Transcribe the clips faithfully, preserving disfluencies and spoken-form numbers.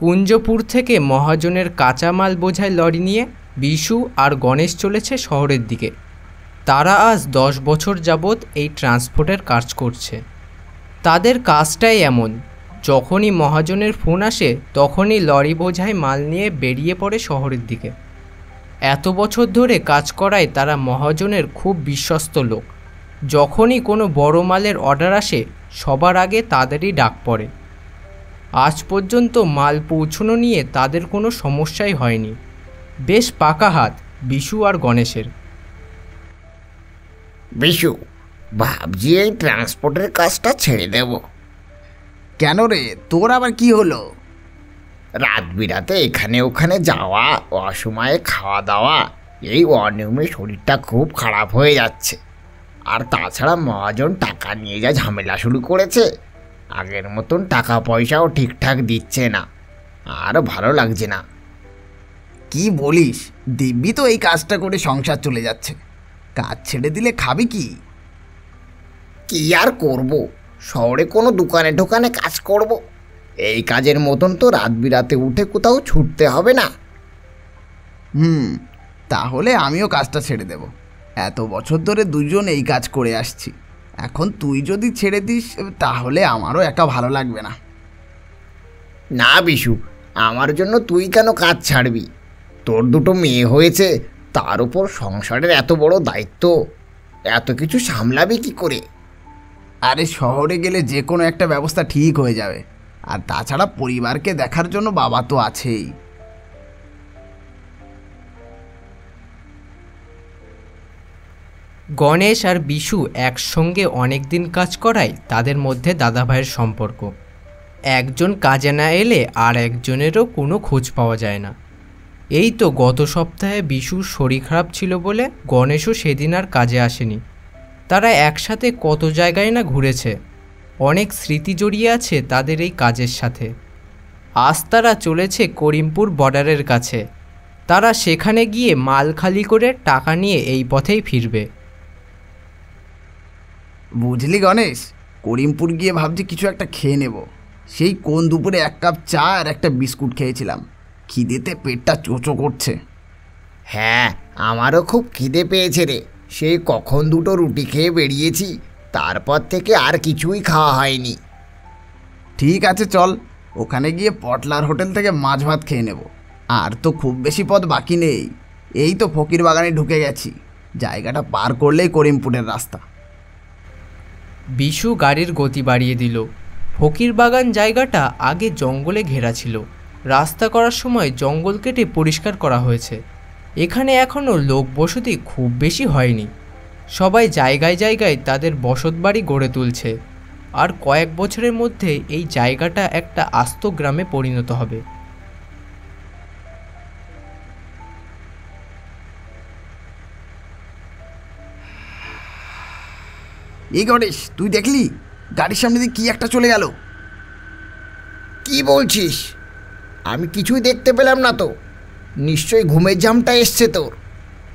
কুঞ্জপুর থেকে মহাজনের কাঁচামাল বোঝায় লরি নিয়ে বিশু আর গণেশ চলেছে শহরের দিকে। তারা আজ দশ বছর যাবৎ এই ট্রান্সপোর্টের কাজ করছে। তাদের কাজটাই এমন, যখনই মহাজনের ফোন আসে তখনই লরি বোঝায় মাল নিয়ে বেরিয়ে পড়ে শহরের দিকে। এত বছর ধরে কাজ করায় তারা মহাজনের খুব বিশ্বস্ত লোক। যখনই কোনো বড় মালের অর্ডার আসে সবার আগে তাদেরই ডাক পড়ে। আজ পর্যন্ত মাল পৌঁছানো নিয়ে তাদের কোনো সমস্যাই হয়নি। বেশ পাকা হাত বিশু আর গণেশের। বিশু, ভাবছি এই ট্রান্সপোর্টের কাজটা ছেড়ে দেব। কেন রে, তোর আবার কি হলো? রাত বিরাতে এখানে ওখানে যাওয়া, অসময়ে খাওয়া দাওয়া, এই অনিয়মে শরীরটা খুব খারাপ হয়ে যাচ্ছে। আর তাছাড়া মহাজন টাকা নিয়ে যা ঝামেলা শুরু করেছে, আগের মতন টাকা পয়সাও ঠিকঠাক দিচ্ছে না, আর ভালো লাগছে না। কি বলিস, দিব্যি তো এই কাজটা করে সংসার চলে যাচ্ছে, কাজ ছেড়ে দিলে খাবি কি? কি আর করব, শহরে কোনো দোকানে টোকানে কাজ করব। এই কাজের মতন তো রাত বিরাতে উঠে কোথাও ছুটতে হবে না। হুম, তাহলে আমিও কাজটা ছেড়ে দেব। এত বছর ধরে দুজন এই কাজ করে আসছি, এখন তুই যদি ছেড়ে দিস তাহলে আমারও একা ভালো লাগবে না। না বিশু, আমার জন্য তুই কেন কাজ ছাড়বি? তোর দুটো মেয়ে হয়েছে, তার উপর সংসারের এত বড় দায়িত্ব, এত কিছু সামলাবি কি করে? আরে শহরে গেলে যে কোনো একটা ব্যবস্থা ঠিক হয়ে যাবে, আর তাছাড়া পরিবারকে দেখার জন্য বাবা তো আছেই। গণেশ আর বিশু একসঙ্গে অনেক দিন কাজ করায় তাদের মধ্যে দাদাভাইয়ের সম্পর্ক। একজন কাজে না এলে আর একজনেরও কোনো খোঁজ পাওয়া যায় না। এই তো গত সপ্তাহে বিশুর শরীর খারাপ ছিল বলে গণেশও সেদিন আর কাজে আসেনি। তারা একসাথে কত জায়গায় না ঘুরেছে, অনেক স্মৃতি জড়িয়ে আছে তাদের এই কাজের সাথে। আজ তারা চলেছে করিমপুর বর্ডারের কাছে। তারা সেখানে গিয়ে মাল খালি করে টাকা নিয়ে এই পথেই ফিরবে। বুঝলি গণেশ, করিমপুর গিয়ে ভাবছি কিছু একটা খেয়ে নেব। সেই কোন দুপুরে এক কাপ চা আর একটা বিস্কুট খেয়েছিলাম, খিদেতে পেটটা চোচো করছে। হ্যাঁ, আমারও খুব খিদে পেয়েছে রে। সেই কখন দুটো রুটি খেয়ে বেরিয়েছি, তারপর থেকে আর কিছুই খাওয়া হয়নি। ঠিক আছে, চল ওখানে গিয়ে পটলার হোটেল থেকে মাছ ভাত খেয়ে নেব। আর তো খুব বেশি পথ বাকি নেই, এই তো ফকির বাগানে ঢুকে গেছি, জায়গাটা পার করলেই করিমপুরের রাস্তা। বিশু গাড়ির গতি বাড়িয়ে দিল। ফকির বাগান জায়গাটা আগে জঙ্গলে ঘেরা ছিল, রাস্তা করার সময় জঙ্গল কেটে পরিষ্কার করা হয়েছে। এখানে এখনও লোক বসতি খুব বেশি হয়নি, সবাই জায়গায় জায়গায় তাদের বসতবাড়ি গড়ে তুলছে। আর কয়েক বছরের মধ্যে এই জায়গাটা একটা আস্ত গ্রামে পরিণত হবে। এই গণেশ, তুই দেখলি গাড়ির সামনে দিয়ে কি একটা চলে গেল? কি বলছিস? আমি কিছুই দেখতে পেলাম না তো। নিশ্চয়ই ঘুমের জামটা এসছে তোর।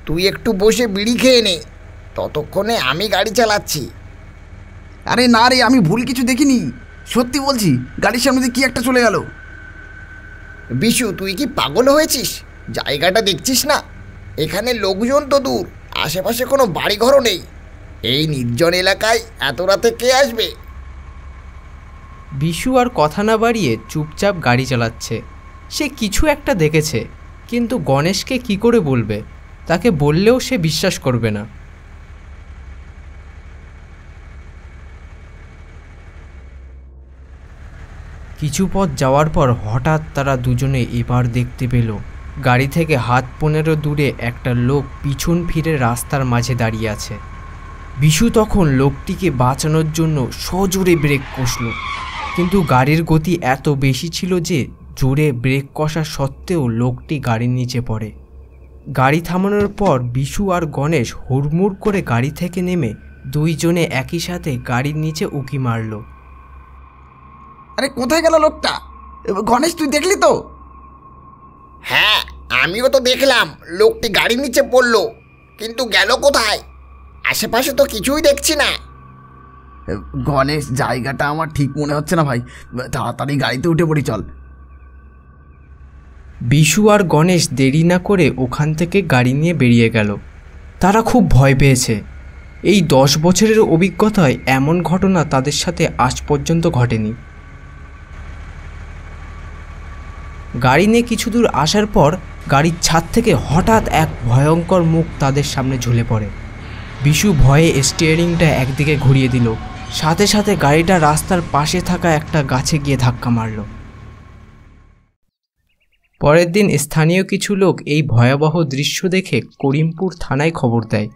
তুই একটু বসে বিড়ি খেয়ে নে, ততক্ষণে আমি গাড়ি চালাচ্ছি। আরে না রে, আমি ভুল কিছু দেখিনি, সত্যি বলছি। গাড়ির সামনে দিয়ে কি একটা চলে গেল। বিশু, তুই কি পাগল হয়েছিস? জায়গাটা দেখছিস না? এখানে লোকজন তো দূর, আশেপাশে কোনো বাড়িঘরও নেই। এই নির্জন এলাকায় এত রাতে কে আসবে? বিশু আর কথা না বাড়িয়ে চুপচাপ গাড়ি চালাচ্ছে। সে কিছু একটা দেখেছে, কিন্তু গণেশকে কি করে বলবে? তাকে বললেও সে বিশ্বাস করবে না। কিছু পথ যাওয়ার পর হঠাৎ তারা দুজনে এবার দেখতে পেল গাড়ি থেকে হাত পনেরো দূরে একটা লোক পিছন ফিরে রাস্তার মাঝে দাঁড়িয়ে আছে। বিশু তখন লোকটিকে বাঁচানোর জন্য সজোরে ব্রেক কষল, কিন্তু গাড়ির গতি এত বেশি ছিল যে জোরে ব্রেক কষা সত্ত্বেও লোকটি গাড়ির নিচে পড়ে। গাড়ি থামানোর পর বিশু আর গণেশ হুড়মুড় করে গাড়ি থেকে নেমে দুইজনে একই সাথে গাড়ির নিচে উঁকি মারল। আরে কোথায় গেল লোকটা? গণেশ, তুই দেখলি তো? হ্যাঁ, আমিও তো দেখলাম লোকটি গাড়ির নিচে পড়ল, কিন্তু গেল কোথায়? আশেপাশে তো কিছুই দেখছি না। গণেশ, জায়গাটা আমার ঠিক মনে হচ্ছে না ভাই, তাড়াতাড়ি গাড়িতে উঠে পড়ি, চল। বিশু আর গণেশ দেরি না করে ওখান থেকে গাড়ি নিয়ে বেরিয়ে গেল। তারা খুব ভয় পেয়েছে। এই দশ বছরের অভিজ্ঞতায় এমন ঘটনা তাদের সাথে আজ পর্যন্ত ঘটেনি। গাড়ি নিয়ে কিছু দূর আসার পর গাড়ির ছাদ থেকে হঠাৎ এক ভয়ঙ্কর মুখ তাদের সামনে ঝুলে পড়ে। বিশু ভয়ে স্টিয়ারিংটা একদিকে ঘুরিয়ে দিল, সাথে সাথে গাড়িটা রাস্তার পাশে থাকা একটা গাছে গিয়ে ধাক্কা মারল। পরের দিন স্থানীয় কিছু লোক এই ভয়াবহ দৃশ্য দেখে করিমপুর থানায় খবর দেয়।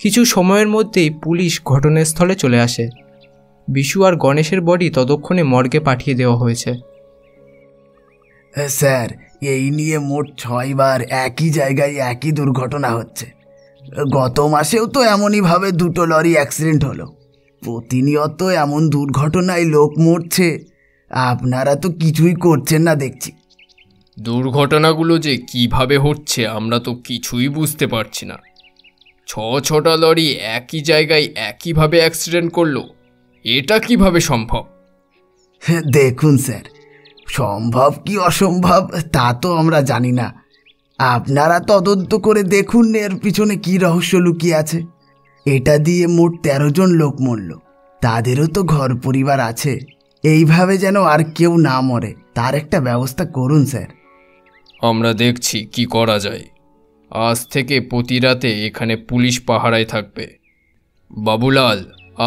কিছু সময়ের মধ্যেই পুলিশ ঘটনাস্থলে চলে আসে। বিশু আর গণেশের বডি ততক্ষণে মর্গে পাঠিয়ে দেওয়া হয়েছে। স্যার, এই নিয়ে মোট ছয়বার একই জায়গায় একই দুর্ঘটনা হচ্ছে। গত মাসেও তো এমনইভাবে দুটো লরি অ্যাক্সিডেন্ট হলো। প্রতিনিয়ত এমন দুর্ঘটনায় লোক মরছে, আপনারা তো কিছুই করছেন না দেখছি। দুর্ঘটনাগুলো যে কিভাবে হচ্ছে আমরা তো কিছুই বুঝতে পারছি না। ছ ছটা লরি একই জায়গায় একইভাবে অ্যাক্সিডেন্ট করলো, এটা কিভাবে সম্ভব? দেখুন স্যার, সম্ভব কি অসম্ভব তা তো আমরা জানি না। আপনারা তদন্ত করে দেখুন এর পিছনে কি রহস্য লুকিয়ে আছে। এটা দিয়ে মোট তেরো জন লোক মরল, তাদেরও তো ঘর পরিবার আছে। এইভাবে যেন আর কেউ না মরে তার একটা ব্যবস্থা করুন স্যার। আমরা দেখছি কি করা যায়। আজ থেকে প্রতি রাতে এখানে পুলিশ পাহারায় থাকবে। বাবুলাল,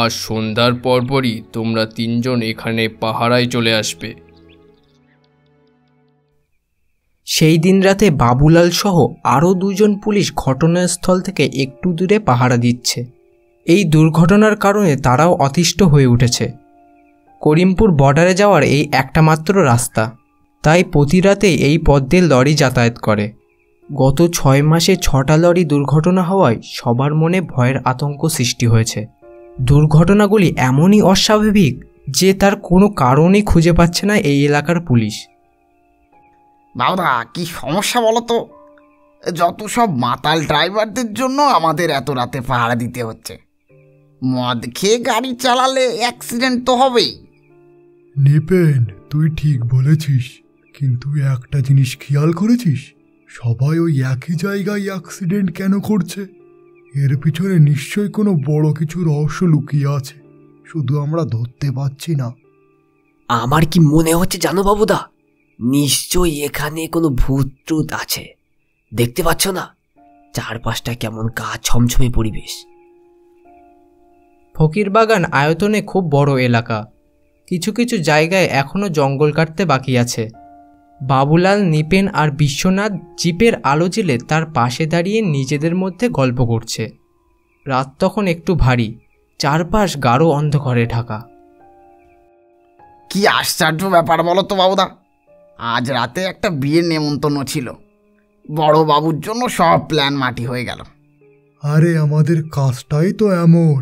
আজ সন্ধ্যার পরপরই তোমরা তিনজন এখানে পাহারায় চলে আসবে। সেই দিন রাতে বাবুলাল সহ আরও দুজন পুলিশ ঘটনাস্থল থেকে একটু দূরে পাহারা দিচ্ছে। এই দুর্ঘটনার কারণে তারাও অতিষ্ঠ হয়ে উঠেছে। করিমপুর বর্ডারে যাওয়ার এই একটা মাত্র রাস্তা, তাই প্রতি রাতে এই পথ দিয়ে লরি যাতায়াত করে। গত ছয় মাসে ছটা লরি দুর্ঘটনা হওয়ায় সবার মনে ভয়ের আতঙ্ক সৃষ্টি হয়েছে। দুর্ঘটনাগুলি এমনই অস্বাভাবিক যে তার কোনো কারণই খুঁজে পাচ্ছে না এই এলাকার পুলিশ। বাবুদা, কি সমস্যা বলো তো? যত সব মাতাল ড্রাইভারদের জন্য আমাদের এত রাতে পাহারা দিতে হচ্ছে। মদ খেয়ে গাড়ি চালালে অ্যাক্সিডেন্ট তো হবেই। নিপেন, তুই ঠিক বলেছিস, কিন্তু একটা জিনিস খেয়াল করেছিস? সবাই ওই একই জায়গায় অ্যাক্সিডেন্ট কেন করছে? এর পিছনে নিশ্চয়ই কোনো বড় কিছু রহস্য লুকিয়ে আছে, শুধু আমরা ধরতে পারছি না। আমার কি মনে হচ্ছে জানো বাবুদা, নিশ্চয়ই এখানে কোনো ভূত টুত আছে। দেখতে পাচ্ছ না চারপাশটা কেমন গা ছমছমে পরিবেশ। ফকিরবাগান আয়তনে খুব বড় এলাকা, কিছু কিছু জায়গায় এখনও জঙ্গল কাটতে বাকি আছে। বাবুলাল, নিপেন আর বিশ্বনাথ জিপের আলো জেলে তার পাশে দাঁড়িয়ে নিজেদের মধ্যে গল্প করছে। রাত তখন একটু ভারী, চারপাশ গাঢ় অন্ধকারে ঢাকা। কি আশ্চর্য ব্যাপার বলো তো বাবুদা, আজ রাতে একটা বিয়ের নেমন্তন্ন ছিল, বড় বাবুর জন্য সব প্ল্যান মাটি হয়ে গেল। আরে আমাদের কাজটাই তো এমন,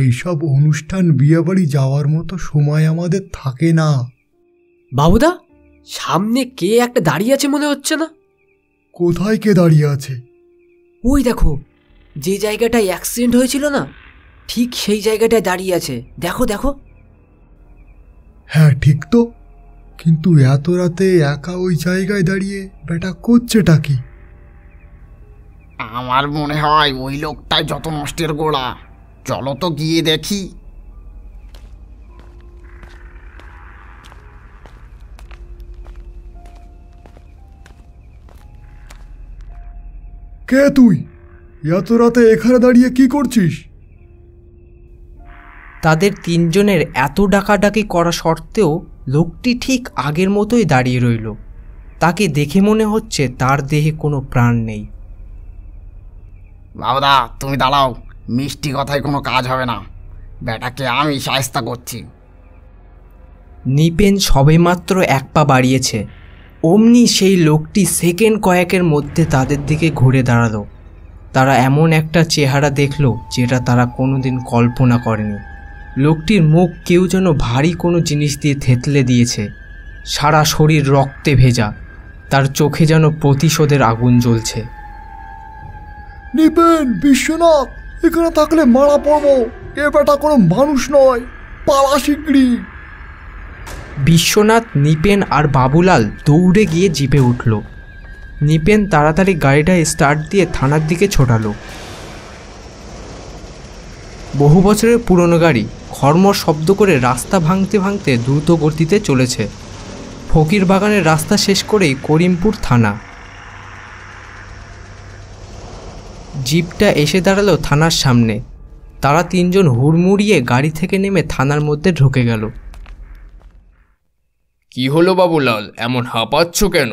এইসব অনুষ্ঠান বিয়ে বাড়ি যাওয়ার মতো সময় আমাদের থাকে না। বাবুদা, সামনে কে একটা দাঁড়িয়ে আছে মনে হচ্ছে না? কোথায় কে দাঁড়িয়ে আছে? ওই দেখো, যে জায়গাটায় অ্যাক্সিডেন্ট হয়েছিল না, ঠিক সেই জায়গাটায় দাঁড়িয়ে আছে। দেখো দেখো। হ্যাঁ ঠিক তো, কিন্তু এত রাতে একা ওই জায়গায় দাঁড়িয়ে ব্যাটা করছেটা কি? আমার মনে হয় ওই লোকটাই যত নষ্টের গোড়া। চলো তো গিয়ে দেখি। কে তুই? এত রাতে এখানে দাঁড়িয়ে কি করছিস? তাদের তিনজনের এত ডাকাডাকি করা সত্ত্বেও লোকটি ঠিক আগের মতোই দাঁড়িয়ে রইল। তাকে দেখে মনে হচ্ছে তার দেহে কোনো প্রাণ নেই। বাবুদা তুমি দাঁড়াও, মিষ্টি কথায় কোনো কাজ হবে না, ব্যাটাকে আমি শায়েস্তা করছি। নিপেন সবেমাত্র এক পা বাড়িয়েছে, অমনি সেই লোকটি সেকেন্ড কয়েকের মধ্যে তাদের দিকে ঘুরে দাঁড়ালো। তারা এমন একটা চেহারা দেখল যেটা তারা কোনোদিন কল্পনা করেনি। লোকটির মুখ কেউ যেন ভারী কোনো জিনিস দিয়ে থেতলে দিয়েছে, সারা শরীর রক্তে ভেজা, তার চোখে যেন প্রতিশোধের আগুন জ্বলছে। নিপেন, বিশ্বনাথ, এখানে থাকলে মারা পড়ব। এ ব্যাটা কোনো মানুষ নয়, পালা শিগগিরি। বিশ্বনাথ, নিপেন আর বাবুলাল দৌড়ে গিয়ে জিপে উঠল। নিপেন তাড়াতাড়ি গাড়িটা স্টার্ট দিয়ে থানার দিকে ছোটালো। বহু বছরের পুরনো গাড়ি খড়মড় শব্দ করে রাস্তা ভাঙতে ভাঙতে দ্রুত গতিতে চলেছে। ফকির বাগানের রাস্তা শেষ করেই করিমপুর থানা। জিপটা এসে দাঁড়ালো থানার সামনে। তারা তিনজন হুড়মুড়িয়ে গাড়ি থেকে নেমে থানার মধ্যে ঢুকে গেল। কি হলো বাবুলাল, এমন হাঁপাচ্ছ কেন?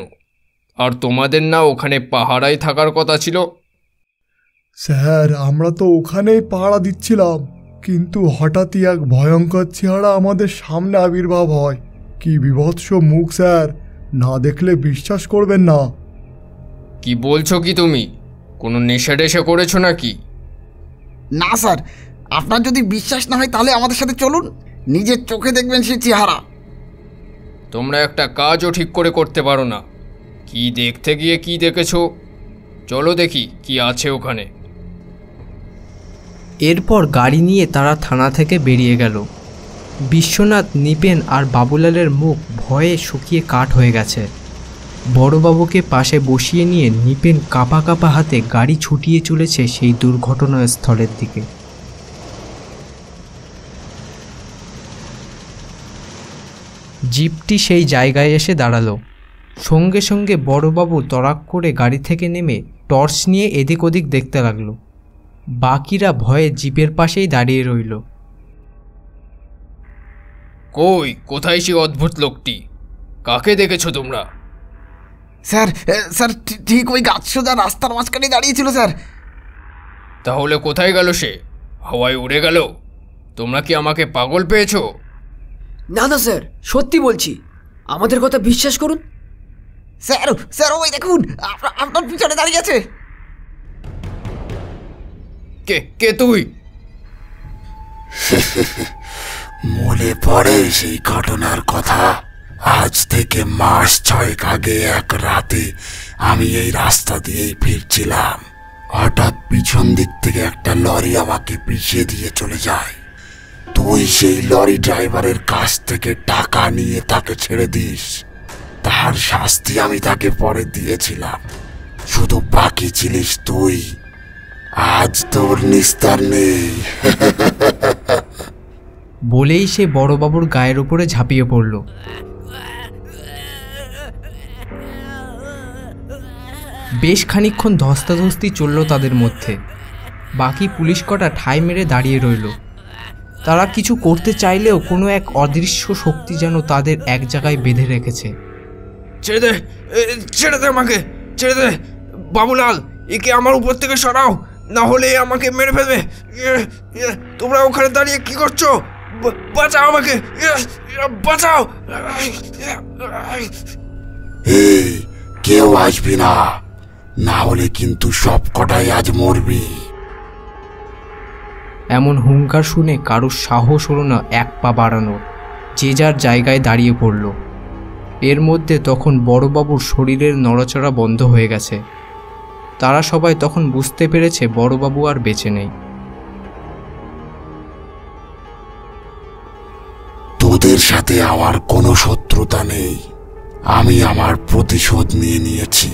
আর তোমাদের না ওখানে পাহারায় থাকার কথা ছিল? স্যার, আমরা তো ওখানেই পাহারা দিচ্ছিলাম, কিন্তু হঠাৎই এক ভয়ঙ্কর চেহারা আমাদের সামনে আবির্ভাব হয়। কি বিভৎস মুখ স্যার, না দেখলে বিশ্বাস করবেন না। কি বলছো কি তুমি? কোনো নেশা টেশা করেছো নাকি? না স্যার, আপনার যদি বিশ্বাস না হয় তাহলে আমাদের সাথে চলুন, নিজের চোখে দেখবেন সেই চেহারা। তোমরা একটা কাজও ঠিক করে করতে পারো না। কি দেখতে গিয়ে কি দেখেছো? চলো দেখি কি আছে ওখানে। এরপর গাড়ি নিয়ে তারা থানা থেকে বেরিয়ে গেল। বিশ্বনাথ, নিপেন আর বাবুলালের মুখ ভয়ে শুকিয়ে কাঠ হয়ে গেছে। বড়বাবুকে পাশে বসিয়ে নিয়ে নিপেন কাঁপা কাঁপা হাতে গাড়ি ছুটিয়ে চলেছে সেই দুর্ঘটনাস্থলের দিকে। জিপটি সেই জায়গায় এসে দাঁড়ালো। সঙ্গে সঙ্গে বড়বাবু তড়াক করে গাড়ি থেকে নেমে টর্চ নিয়ে এদিক ওদিক দেখতে লাগলো। বাকিরা ভয়ে জিপের পাশেই দাঁড়িয়ে রইল। কই, কোথায় সেই অদ্ভুত লোকটি? কাকে দেখেছো তোমরা? স্যার স্যার ঠিক ওই গাছ সোজা রাস্তার মাঝখানে দাঁড়িয়েছিল স্যার। তাহলে কোথায় গেল সে? হাওয়ায় উড়ে গেল? তোমরা কি আমাকে পাগল পেয়েছো? না না স্যার, সত্যি বলছি, আমাদের কথা বিশ্বাস করুন। স্যার স্যার ওই দেখুন, আপনার পিছনে দাঁড়িয়ে আছে। কে কে তুই? মনে পড়ে সেই ঘটনার কথা? আজ থেকে মাস ছয়েক আগে এক রাতে আমি এই রাস্তা দিয়েই ফিরছিলাম। হঠাৎ পিছন দিক থেকে একটা লরি আমাকে পিছিয়ে দিয়ে চলে যায়। তুই সেই লরি ড্রাইভারের কাছ থেকে টাকা নিয়ে তাকে ছেড়ে দিস। তার শাস্তি আমি তাকে পরে দিয়েছিলাম, শুধু বাকি ছিলিস তুই। আজ তোর নিস্তার নেই। বলেই সে বড়বাবুর গায়ের উপরে ঝাঁপিয়ে পড়ল। বেশ খানিকক্ষণ ধস্তাধস্তি চলল তাদের মধ্যে। বাকি পুলিশ কটা ঠাঁই মেরে দাঁড়িয়ে রইল। তারা কিছু করতে চাইলেও কোনো এক অদৃশ্য শক্তি যেন তাদের এক জায়গায় বেঁধে রেখেছে। ছেড়ে দে, ছেড়ে দে আমাকে, ছেড়ে দে বাবুলাল, একে আমার উপর থেকে সরাও, না হলে আমাকে মেরে ফেলবে। তোমরা ওখানে দাঁড়িয়ে কি করছো? বাঁচাও আমাকে, বাঁচাও। এই, কেউ আসবি না, না হলে কিন্তু সব কটাই আজ মরবি। এমন হুঙ্কার শুনে কারোর সাহস হলো না এক পা বাড়ানোর। যে যার জায়গায় দাঁড়িয়ে পড়ল। এর মধ্যে তখন বড়বাবুর শরীরের নড়াচড়া বন্ধ হয়ে গেছে। তারা সবাই তখন বুঝতে পেরেছে বড়বাবু আর বেঁচে নেই। তোদের সাথে আমার কোনো শত্রুতা নেই, আমি আমার প্রতিশোধ নিয়ে নিয়েছি।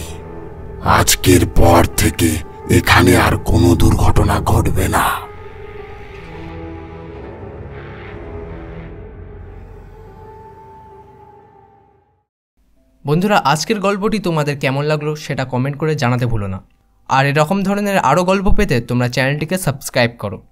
আজকের পর থেকে এখানে আর কোনো দুর্ঘটনা ঘটবে না। বন্ধুরা, আজকের গল্পটি তোমাদের কেমন লাগলো সেটা কমেন্ট করে জানাতে ভুলো না। আর এরকম ধরনের আরও গল্প পেতে তোমরা চ্যানেলটিকে সাবস্ক্রাইব করো।